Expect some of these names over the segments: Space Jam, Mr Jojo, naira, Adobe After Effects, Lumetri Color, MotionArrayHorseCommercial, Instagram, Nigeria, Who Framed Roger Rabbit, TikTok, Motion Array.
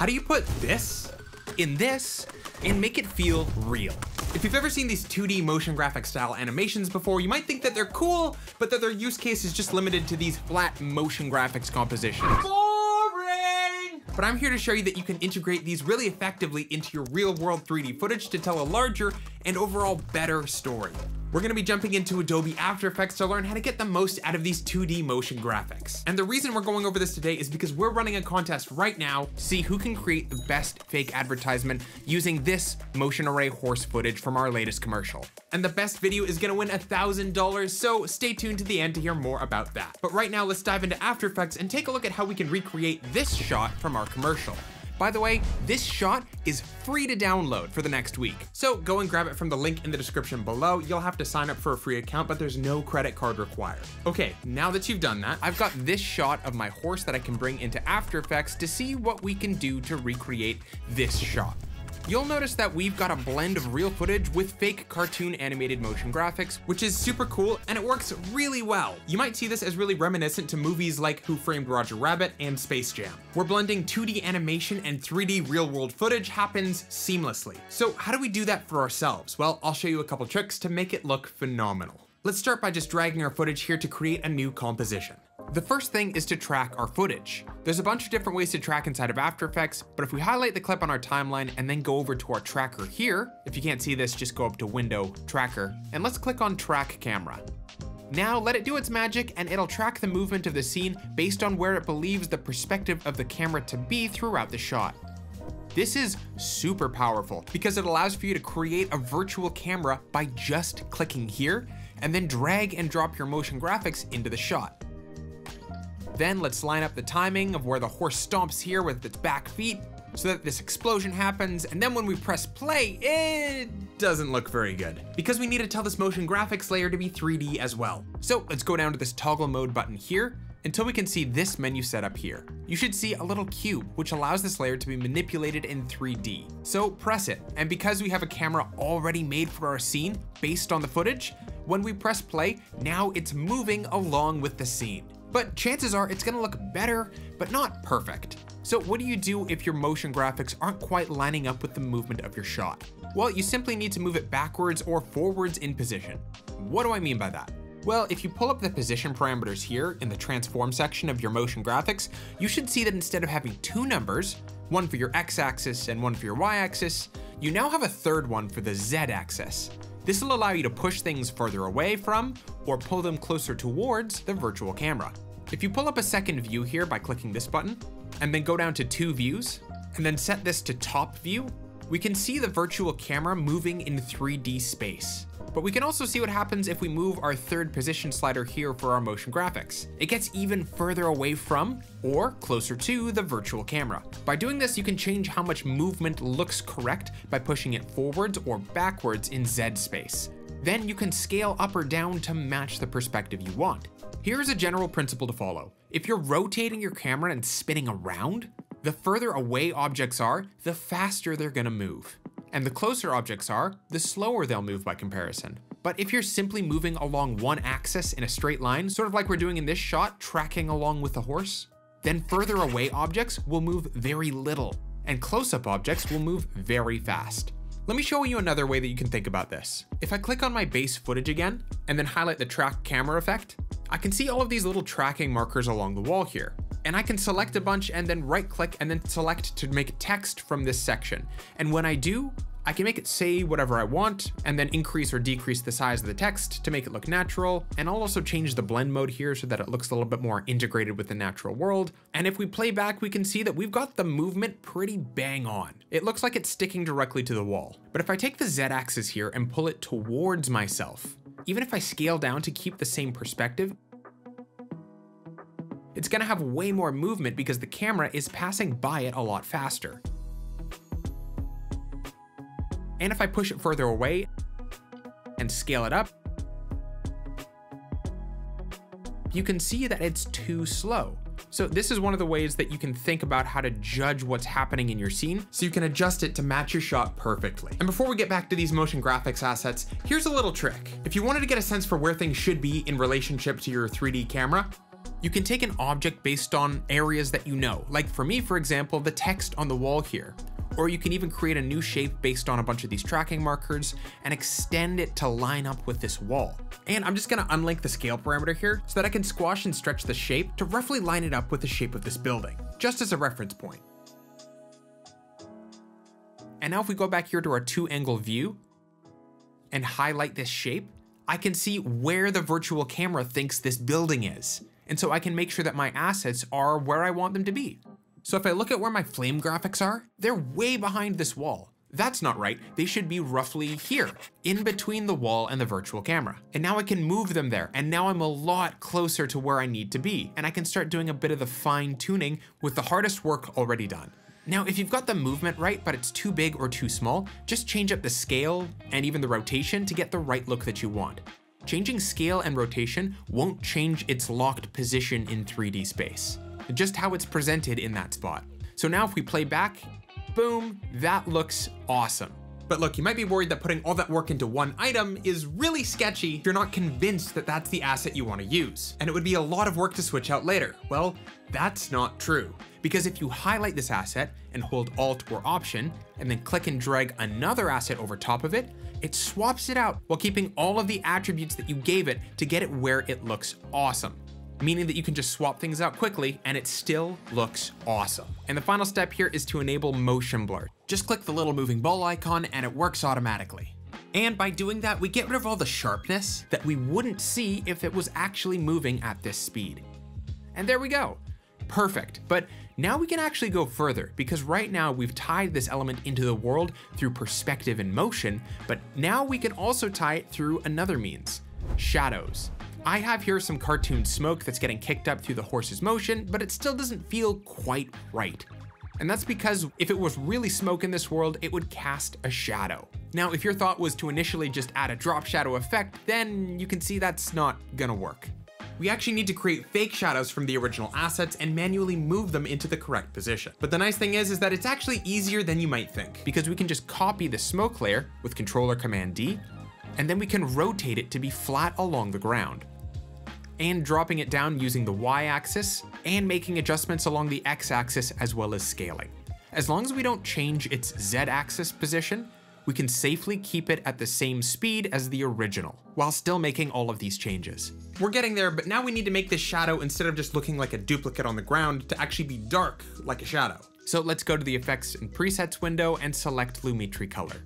How do you put this and make it feel real? If you've ever seen these 2D motion graphic style animations before, you might think that they're cool, but that their use case is just limited to these flat motion graphics compositions. Boring! But I'm here to show you that you can integrate these really effectively into your real world 3D footage to tell a larger and overall better story. We're gonna be jumping into Adobe After Effects to learn how to get the most out of these 2D motion graphics. And the reason we're going over this today is because we're running a contest right now to see who can create the best fake advertisement using this Motion Array horse footage from our latest commercial. And the best video is gonna win $1,000, so stay tuned to the end to hear more about that. But right now, let's dive into After Effects and take a look at how we can recreate this shot from our commercial. By the way, this shot is free to download for the next week. So go and grab it from the link in the description below. You'll have to sign up for a free account, but there's no credit card required. Okay, now that you've done that, I've got this shot of my horse that I can bring into After Effects to see what we can do to recreate this shot. You'll notice that we've got a blend of real footage with fake cartoon animated motion graphics, which is super cool and it works really well. You might see this as really reminiscent to movies like Who Framed Roger Rabbit and Space Jam. We're blending 2D animation and 3D real world footage happens seamlessly. So how do we do that for ourselves? Well, I'll show you a couple tricks to make it look phenomenal. Let's start by just dragging our footage here to create a new composition. The first thing is to track our footage. There's a bunch of different ways to track inside of After Effects, but if we highlight the clip on our timeline and then go over to our tracker here, if you can't see this, just go up to Window, Tracker, and let's click on Track Camera. Now let it do its magic and it'll track the movement of the scene based on where it believes the perspective of the camera to be throughout the shot. This is super powerful because it allows for you to create a virtual camera by just clicking here and then drag and drop your motion graphics into the shot. Then let's line up the timing of where the horse stomps here with its back feet so that this explosion happens. And then when we press play, it doesn't look very good because we need to tell this motion graphics layer to be 3D as well. So let's go down to this toggle mode button here until we can see this menu set up here. You should see a little cube, which allows this layer to be manipulated in 3D. So press it. And because we have a camera already made for our scene based on the footage, when we press play, now it's moving along with the scene. But chances are it's gonna look better, but not perfect. So what do you do if your motion graphics aren't quite lining up with the movement of your shot? Well, you simply need to move it backwards or forwards in position. What do I mean by that? Well, if you pull up the position parameters here in the transform section of your motion graphics, you should see that instead of having two numbers, one for your x-axis and one for your y-axis, you now have a third one for the z-axis. This will allow you to push things further away from or pull them closer towards the virtual camera. If you pull up a second view here by clicking this button and then go down to two views and then set this to top view, we can see the virtual camera moving in 3D space. But we can also see what happens if we move our third position slider here for our motion graphics. It gets even further away from or closer to the virtual camera. By doing this, you can change how much movement looks correct by pushing it forwards or backwards in Z space. Then you can scale up or down to match the perspective you want. Here's a general principle to follow. If you're rotating your camera and spinning around, the further away objects are, the faster they're gonna move. And the closer objects are, the slower they'll move by comparison. But if you're simply moving along one axis in a straight line, sort of like we're doing in this shot, tracking along with the horse, then further away objects will move very little and close-up objects will move very fast. Let me show you another way that you can think about this. If I click on my base footage again and then highlight the track camera effect, I can see all of these little tracking markers along the wall here. And I can select a bunch and then right click and then select to make text from this section. And when I do, I can make it say whatever I want and then increase or decrease the size of the text to make it look natural. And I'll also change the blend mode here so that it looks a little bit more integrated with the natural world. And if we play back, we can see that we've got the movement pretty bang on. It looks like it's sticking directly to the wall. But if I take the Z axis here and pull it towards myself, even if I scale down to keep the same perspective, it's gonna have way more movement because the camera is passing by it a lot faster. And if I push it further away and scale it up, you can see that it's too slow. So this is one of the ways that you can think about how to judge what's happening in your scene so you can adjust it to match your shot perfectly. And before we get back to these motion graphics assets, here's a little trick. If you wanted to get a sense for where things should be in relationship to your 3D camera, You can take an object based on areas that you know, like for me, for example, the text on the wall here, or you can even create a new shape based on a bunch of these tracking markers and extend it to line up with this wall. And I'm just gonna unlink the scale parameter here so that I can squash and stretch the shape to roughly line it up with the shape of this building, just as a reference point. And now if we go back here to our two angle view and highlight this shape, I can see where the virtual camera thinks this building is. And so I can make sure that my assets are where I want them to be. So if I look at where my flame graphics are, they're way behind this wall. That's not right. They should be roughly here, in between the wall and the virtual camera. And now I can move them there. And now I'm a lot closer to where I need to be. And I can start doing a bit of the fine tuning with the hardest work already done. Now, if you've got the movement right, but it's too big or too small, just change up the scale and even the rotation to get the right look that you want. Changing scale and rotation won't change its locked position in 3D space, just how it's presented in that spot. So now if we play back, boom, that looks awesome. But look, you might be worried that putting all that work into one item is really sketchy if you're not convinced that that's the asset you want to use, and it would be a lot of work to switch out later. Well, that's not true, because if you highlight this asset and hold Alt or Option, and then click and drag another asset over top of it, it swaps it out while keeping all of the attributes that you gave it to get it where it looks awesome. Meaning that you can just swap things out quickly and it still looks awesome. And the final step here is to enable motion blur. Just click the little moving ball icon and it works automatically. And by doing that, we get rid of all the sharpness that we wouldn't see if it was actually moving at this speed. And there we go. Perfect. But now we can actually go further, because right now we've tied this element into the world through perspective and motion, but now we can also tie it through another means, shadows. I have here some cartoon smoke that's getting kicked up through the horse's motion, but it still doesn't feel quite right. And that's because if it was really smoke in this world, it would cast a shadow. Now, if your thought was to initially just add a drop shadow effect, then you can see that's not gonna work. We actually need to create fake shadows from the original assets and manually move them into the correct position. But the nice thing is that it's actually easier than you might think, because we can just copy the smoke layer with Ctrl or Command D, and then we can rotate it to be flat along the ground, and dropping it down using the y-axis and making adjustments along the x-axis as well as scaling. As long as we don't change its z-axis position, we can safely keep it at the same speed as the original while still making all of these changes. We're getting there, but now we need to make this shadow, instead of just looking like a duplicate on the ground, to actually be dark like a shadow. So let's go to the Effects and Presets window and select Lumetri Color.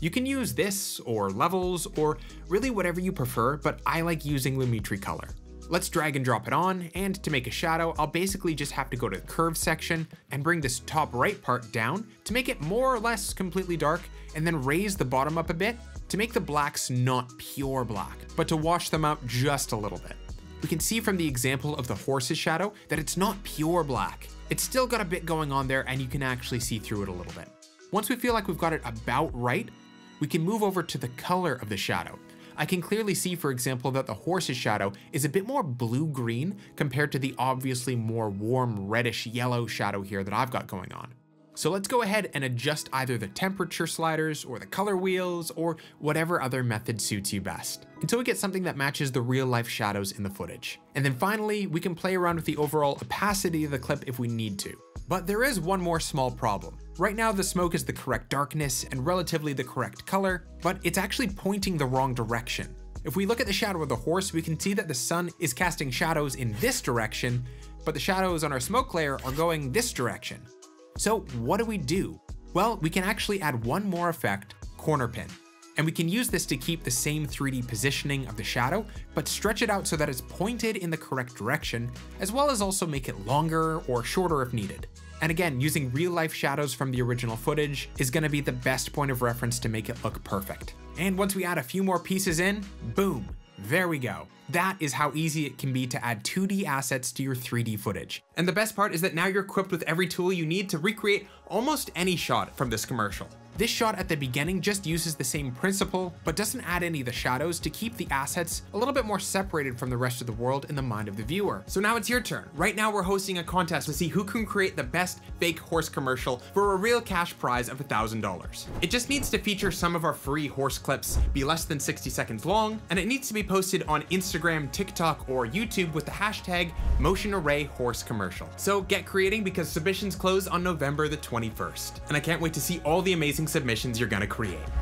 You can use this or levels or really whatever you prefer, but I like using Lumetri Color. Let's drag and drop it on, and to make a shadow, I'll basically just have to go to the curve section and bring this top right part down to make it more or less completely dark, and then raise the bottom up a bit to make the blacks not pure black, but to wash them out just a little bit. We can see from the example of the horse's shadow that it's not pure black. It's still got a bit going on there, and you can actually see through it a little bit. Once we feel like we've got it about right, we can move over to the color of the shadow. I can clearly see, for example, that the horse's shadow is a bit more blue-green compared to the obviously more warm reddish yellow shadow here that I've got going on. So let's go ahead and adjust either the temperature sliders or the color wheels or whatever other method suits you best, until we get something that matches the real life shadows in the footage. And then finally, we can play around with the overall opacity of the clip if we need to. But there is one more small problem. Right now, the smoke is the correct darkness and relatively the correct color, but it's actually pointing the wrong direction. If we look at the shadow of the horse, we can see that the sun is casting shadows in this direction, but the shadows on our smoke layer are going this direction. So what do we do? Well, we can actually add one more effect, corner pin. And we can use this to keep the same 3D positioning of the shadow, but stretch it out so that it's pointed in the correct direction, as well as also make it longer or shorter if needed. And again, using real life shadows from the original footage is gonna be the best point of reference to make it look perfect. And once we add a few more pieces in, boom, there we go. That is how easy it can be to add 2D assets to your 3D footage. And the best part is that now you're equipped with every tool you need to recreate almost any shot from this commercial. This shot at the beginning just uses the same principle, but doesn't add any of the shadows to keep the assets a little bit more separated from the rest of the world in the mind of the viewer. So now it's your turn. Right now we're hosting a contest to see who can create the best fake horse commercial for a real cash prize of $1,000. It just needs to feature some of our free horse clips, be less than 60 seconds long, and it needs to be posted on Instagram, TikTok, or YouTube with the hashtag MotionArrayHorseCommercial. So get creating, because submissions close on November the 21st. And I can't wait to see all the amazing submissions you're gonna create.